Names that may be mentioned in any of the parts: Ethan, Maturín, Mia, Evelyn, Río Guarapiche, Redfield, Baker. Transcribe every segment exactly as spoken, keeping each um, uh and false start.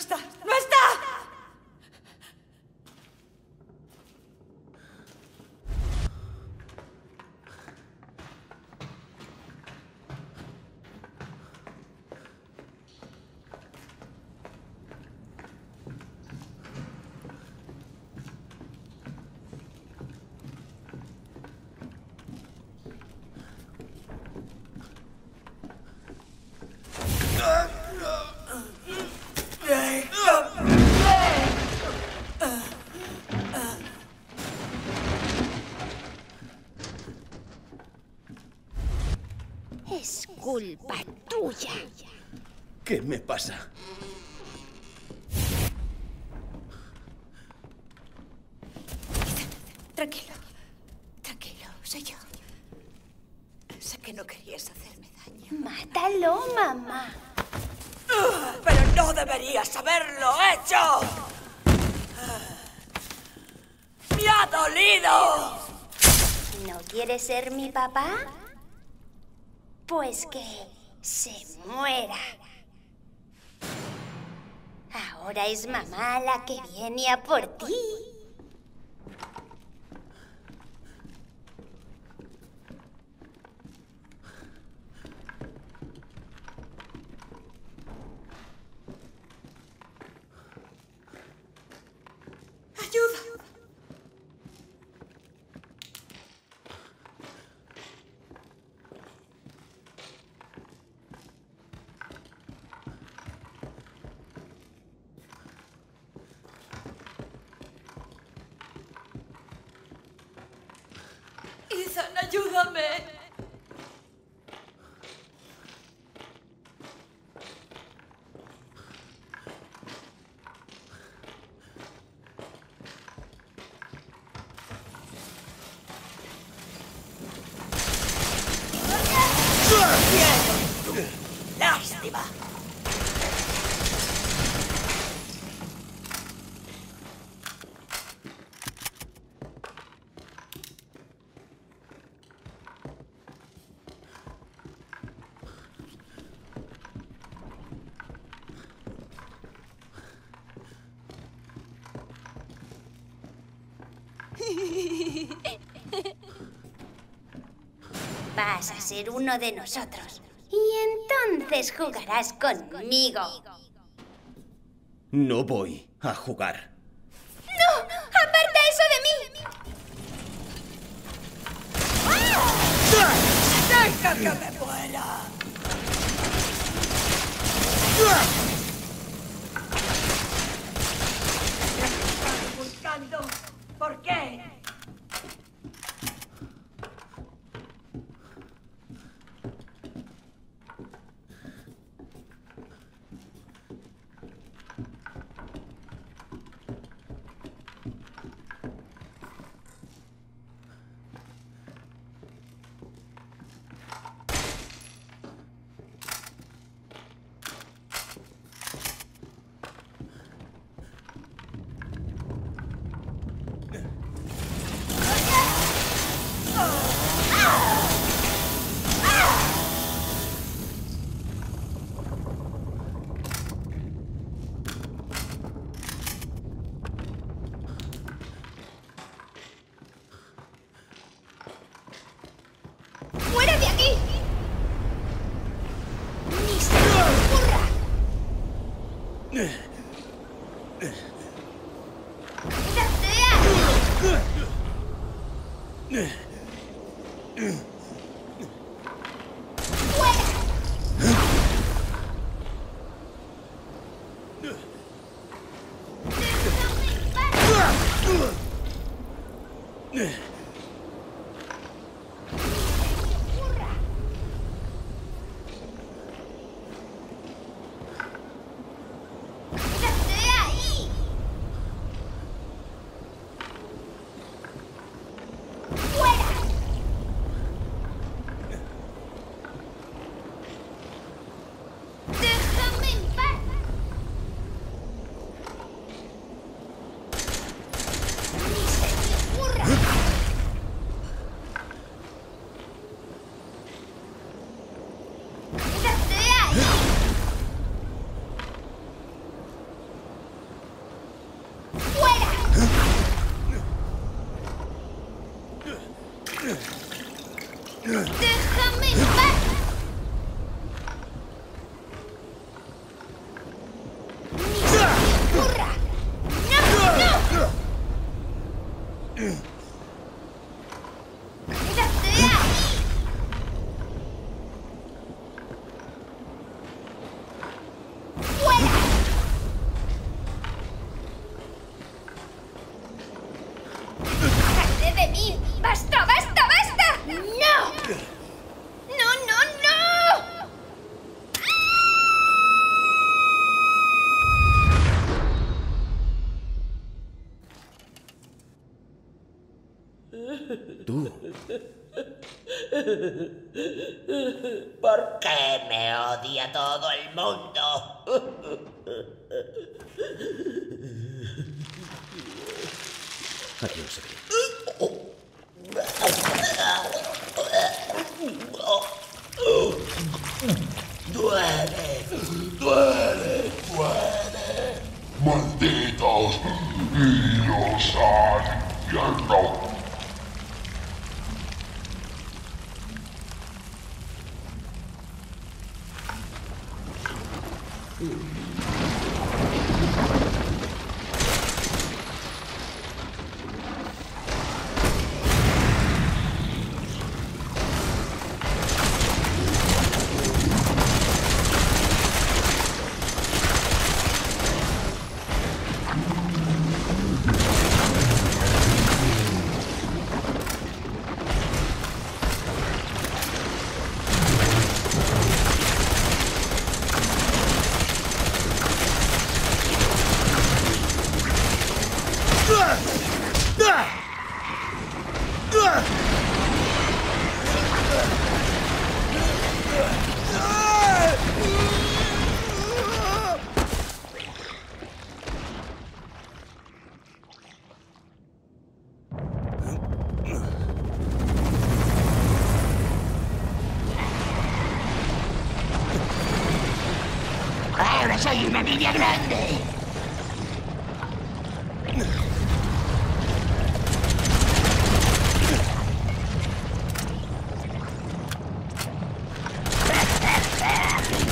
está! ¡No está! Culpa tuya. ¿Qué me pasa? Tranquilo. Tranquilo, soy yo. Sé que no querías hacerme daño. Mátalo, mamá. Pero no deberías haberlo hecho. ¡Me ha dolido! ¿No quieres ser mi papá? Pues que se muera. Ahora es mamá la que viene a por ti. Ethan, ayúdame. ¡Lástima! Vas a ser uno de nosotros y entonces jugarás conmigo. No voy a jugar. ¡No! ¡Aparta eso de mí! ¡Deja que me muera! Buscando. ¿Por qué? ¡Déjame en paz! ¡Ni se me ocurra! ¡No, no! ¡Quédate ahí! ¡Fuera! ¡Bájate de mí! ¡Basta, basta! Tú. ¿Por qué me odia todo el mundo? Adiós, duele, duele, duele. Malditos y los han ¡Soy una niña grande!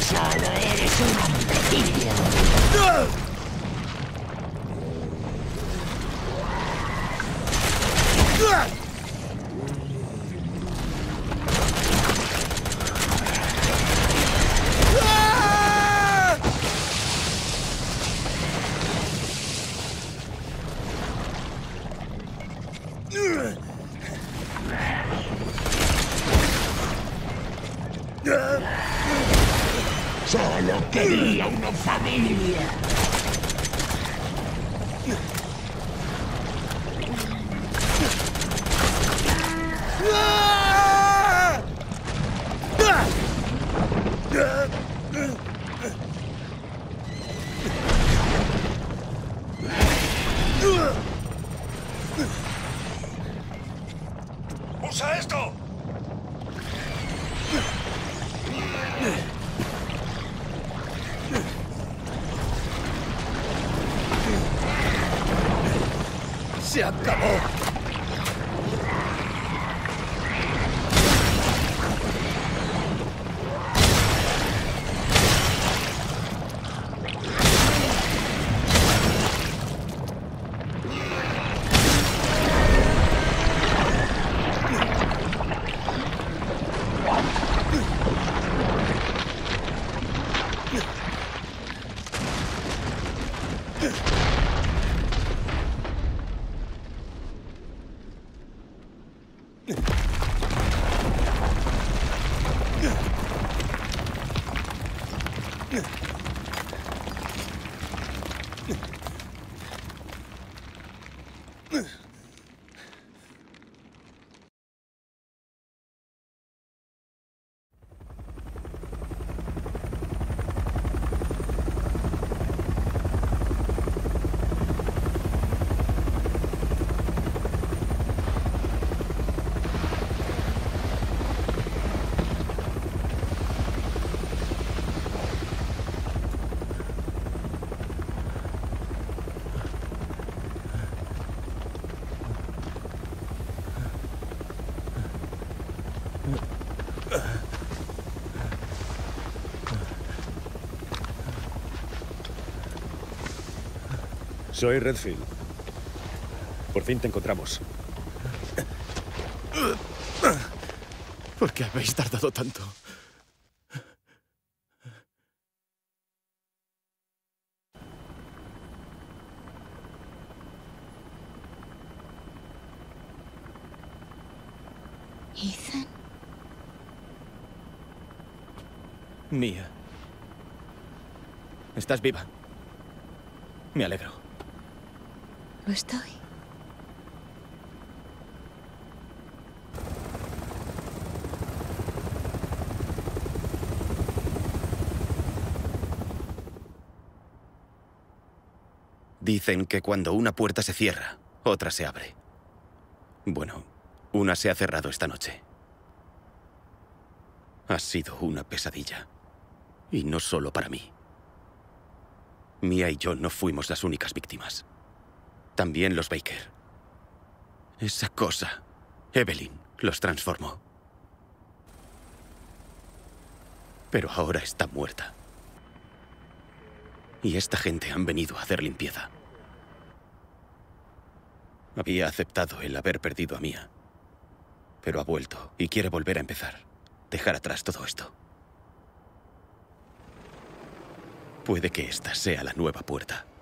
¡Solo eres un hombre! ¡No! Solo quería una familia. ¡Usa esto! ¡Se acabó! Ugh. Soy Redfield. Por fin te encontramos. ¿Por qué habéis tardado tanto? Ethan. Mia. Estás viva. Me alegro. Lo estoy. Dicen que cuando una puerta se cierra, otra se abre. Bueno, una se ha cerrado esta noche. Ha sido una pesadilla. Y no solo para mí. Mia y yo no fuimos las únicas víctimas. También los Baker. Esa cosa, Evelyn, los transformó. Pero ahora está muerta. Y esta gente han venido a hacer limpieza. Había aceptado el haber perdido a Mia. Pero ha vuelto y quiere volver a empezar. Dejar atrás todo esto. Puede que esta sea la nueva puerta.